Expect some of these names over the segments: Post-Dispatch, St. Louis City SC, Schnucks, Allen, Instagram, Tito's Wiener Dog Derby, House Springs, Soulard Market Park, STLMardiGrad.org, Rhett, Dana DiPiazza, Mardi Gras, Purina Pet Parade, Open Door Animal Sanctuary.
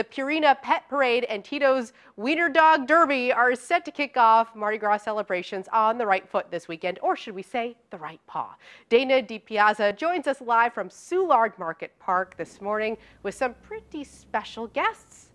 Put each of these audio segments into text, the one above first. The Purina Pet Parade and Tito's Wiener Dog Derby are set to kick off Mardi Gras celebrations on the right foot this weekend, or should we say the right paw. Dana DiPiazza joins us live from Soulard Market Park this morning with some pretty special guests.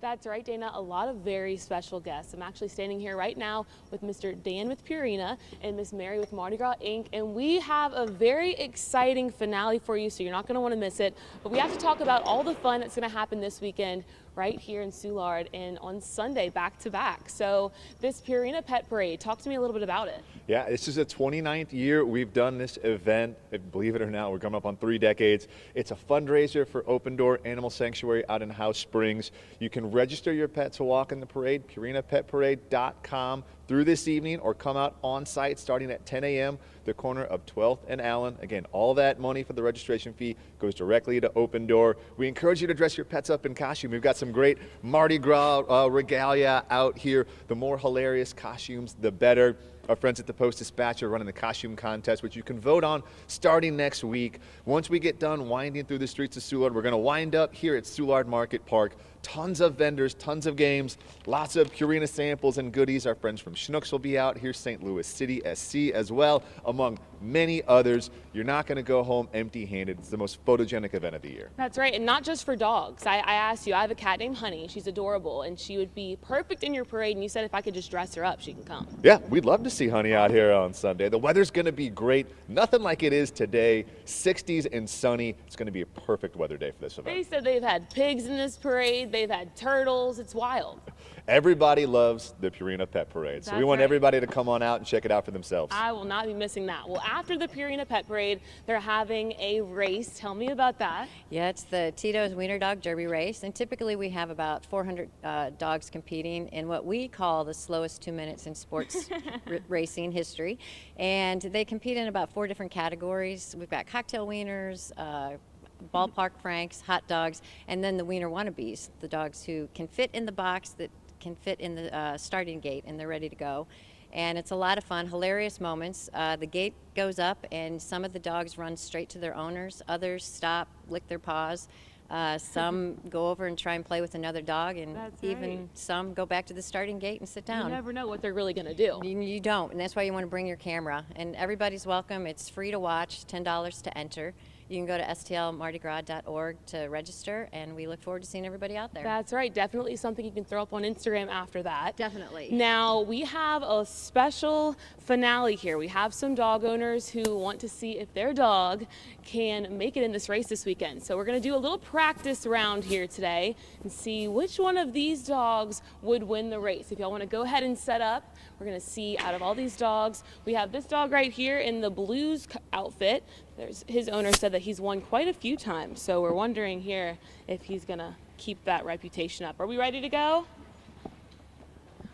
That's right, Dana, a lot of very special guests. I'm actually standing here right now with Mr. Dan with Purina and Miss Mary with Mardi Gras Inc. And we have a very exciting finale for you, so you're not gonna wanna miss it. But we have to talk about all the fun that's gonna happen this weekend right here in Soulard and on Sunday back to back. So this Purina Pet Parade, talk to me a little bit about it. Yeah, this is the 29th year we've done this event. Believe it or not, we're coming up on 3 decades. It's a fundraiser for Open Door Animal Sanctuary out in House Springs. You can register your pet to walk in the parade, PurinaPetParade.com, through this evening, or come out on site starting at 10 a.m. the corner of 12th and Allen. Again, all that money for the registration fee goes directly to Open Door. We encourage you to dress your pets up in costume. We've got some great Mardi Gras regalia out here. The more hilarious costumes, the better. Our friends at the Post-Dispatch are running the costume contest, which you can vote on starting next week. Once we get done winding through the streets of Soulard, we're going to wind up here at Soulard Market Park. Tons of vendors, tons of games, lots of Purina samples and goodies. Our friends from Schnucks will be out here, St. Louis City SC as well, among many others. You're not going to go home empty-handed. It's the most photogenic event of the year. That's right, and not just for dogs. I asked you, I have a cat named Honey. She's adorable, and she would be perfect in your parade, and you said if I could just dress her up, she can come. Yeah, we'd love to see Honey out here on Sunday. The weather's going to be great. Nothing like it is today. 60s and sunny. It's going to be a perfect weather day for this event. They said they've had pigs in this parade. They've had turtles. It's wild. Everybody loves the Purina Pet Parade, so that's we want everybody to come on out and check it out for themselves. I will not be missing that. Well, after the Purina Pet Parade, they're having a race. Tell me about that. Yeah, it's the Tito's Wiener Dog Derby race, and typically we have about 400 dogs competing in what we call the slowest 2 minutes in sports racing history, and they compete in about 4 different categories. We've got cocktail wieners, ballpark franks, hot dogs, and then the wiener wannabes, the dogs who can fit in the box, that can fit in the starting gate, and they're ready to go. And it's a lot of fun, hilarious moments. The gate goes up and some of the dogs run straight to their owners, others stop, lick their paws. Some go over and try and play with another dog, and that's even right. Some go back to the starting gate and sit down. You never know what they're really going to do. You don't, and that's why you want to bring your camera. And everybody's welcome. It's free to watch, $10 to enter. You can go to STLMardiGrad.org to register, and we look forward to seeing everybody out there. That's right. Definitely something you can throw up on Instagram after that. Definitely. Now, we have a special finale here. We have some dog owners who want to see if their dog can make it in this race this weekend. So we're going to do a little practice round here today and see which one of these dogs would win the race. If y'all want to go ahead and set up, we're going to see out of all these dogs. We have this dog right here in the blues outfit. His owner said that he's won quite a few times, so we're wondering here if he's gonna keep that reputation up. Are we ready to go?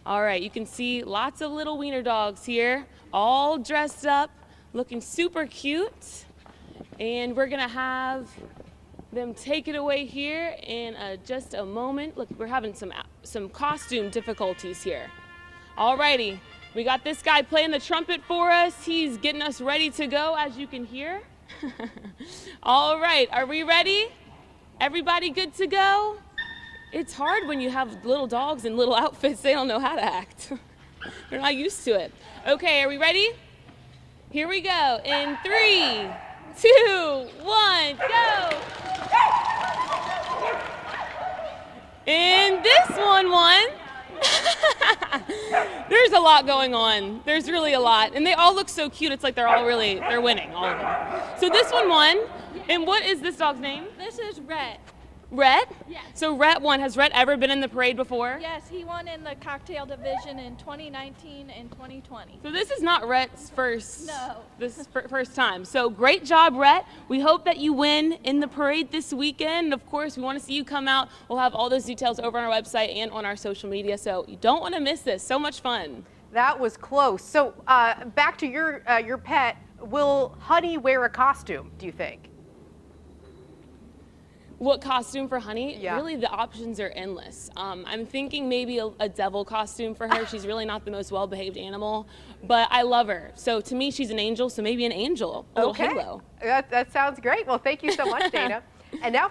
All right, you can see lots of little wiener dogs here, all dressed up, looking super cute. And we're gonna have them take it away here in just a moment. Look, we're having some costume difficulties here. All righty. We got this guy playing the trumpet for us. He's getting us ready to go, as you can hear. All right, are we ready? Everybody good to go? It's hard when you have little dogs in little outfits. They don't know how to act. They're not used to it. Okay, are we ready? Here we go. In 3, 2, 1, go. And this one won. There's a lot going on. There's really a lot. And they all look so cute. It's like they're winning, all of them. So this one won. And what is this dog's name? This is Rhett. Rhett? Yes. So Rhett won. Has Rhett ever been in the parade before? Yes, he won in the cocktail division in 2019 and 2020. So this is not Rhett's first. No. This is first time. So great job, Rhett. We hope that you win in the parade this weekend. Of course, we want to see you come out. We'll have all those details over on our website and on our social media. So you don't want to miss this. So much fun. That was close. So back to your pet. Will Honey wear a costume, do you think? What costume for Honey? Yeah. Really, the options are endless. I'm thinking maybe a devil costume for her. She's really not the most well-behaved animal, but I love her. So to me, she's an angel, so maybe an angel, a little halo. That sounds great. Well, thank you so much, Dana. And now